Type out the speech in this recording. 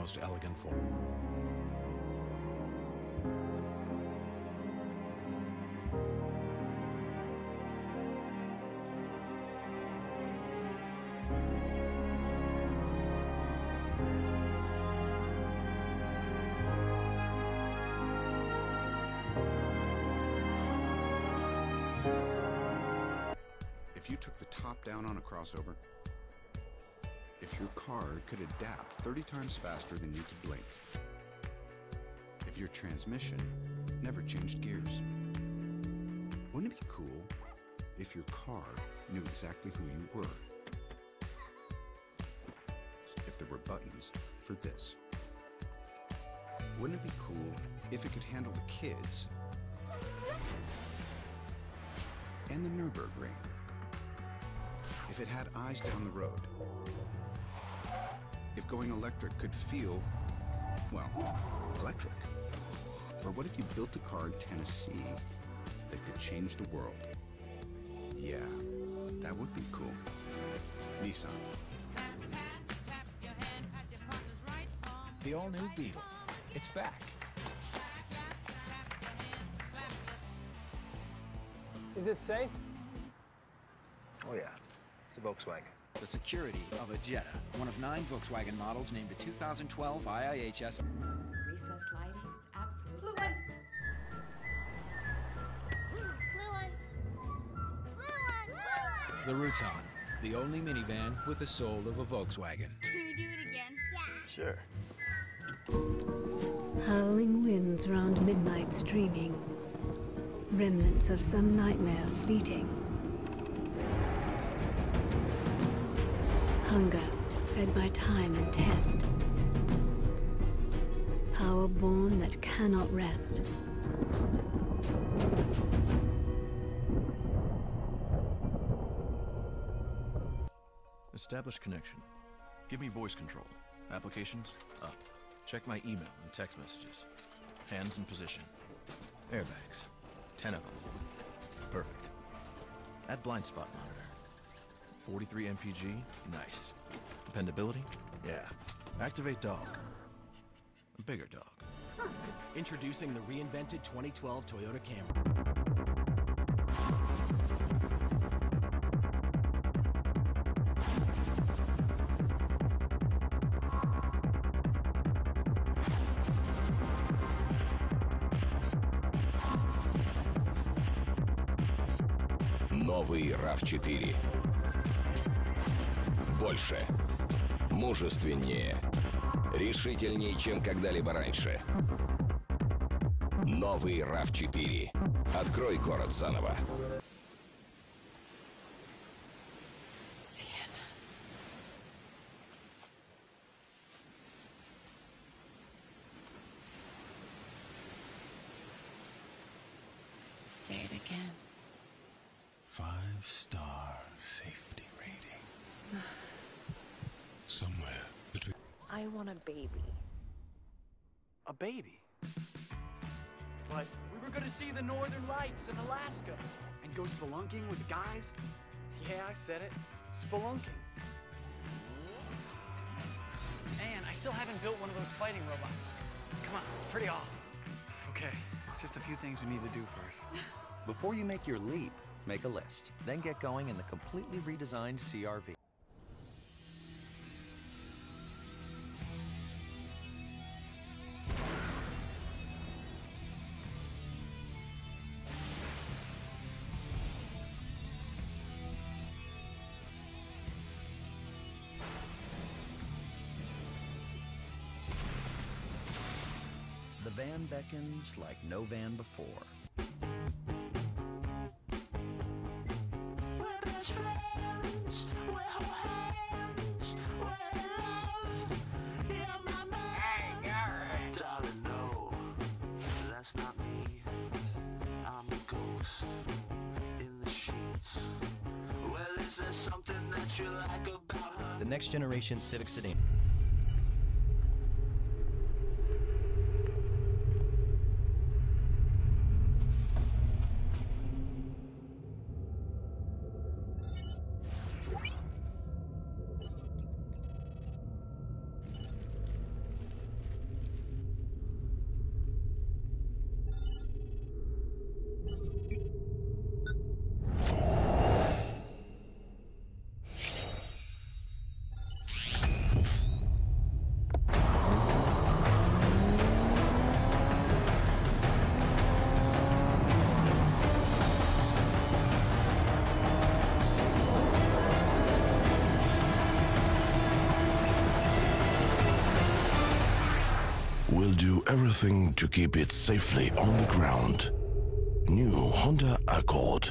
most elegant form. If you took the top down on a crossover, if your car could adapt 30 times faster than you could blink, if your transmission never changed gears, wouldn't it be cool if your car knew exactly who you were? If there were buttons for this? Wouldn't it be cool if it could handle the kids and the Nürburgring? If it had eyes down the road, if going electric could feel, well, electric? Or what if you built a car in Tennessee that could change the world? Yeah, that would be cool. Nissan. The all-new Beetle. It's back. Is it safe? Oh, yeah. It's a Volkswagen. The security of a Jetta, one of 9 Volkswagen models named a 2012 IIHS. Recessed lighting, it's absolutely... Blue one! Blue one! Blue one! Blue one! The Routan, the only minivan with the soul of a Volkswagen. Can we do it again? Yeah. Sure. Howling winds round midnight streaming. Remnants of some nightmare fleeting. Hunger, fed by time and test. Power born that cannot rest. Establish connection. Give me voice control. Applications, up. Check my email and text messages. Hands in position. Airbags, 10 of them. Perfect. Add blind spot monitor. 43 MPG, nice. Dependability, yeah. Activate dog, a bigger dog. Introducing the reinvented 2012 Toyota Camry. Новый RAV4. Больше, мужественнее, решительнее, чем когда-либо раньше. Новый RAV4. Открой город заново. Say it again. 5-star safety rating. Somewhere between... I want a baby. A baby? But we were gonna see the northern lights in Alaska. And go spelunking with the guys? Yeah, I said it. Spelunking. Man, I still haven't built one of those fighting robots. Come on, it's pretty awesome. Okay, it's just a few things we need to do first. Before you make your leap, make a list. Then get going in the completely redesigned CRV. The van beckons like no van before. We're best friends, we're hands, we're love, you're my man. Hey, girl. Darling, no, that's not me. I'm a ghost in the sheets. Well, is there something that you like about her? The next generation Civic sedan. do everything to keep it safely on the ground. New Honda Accord.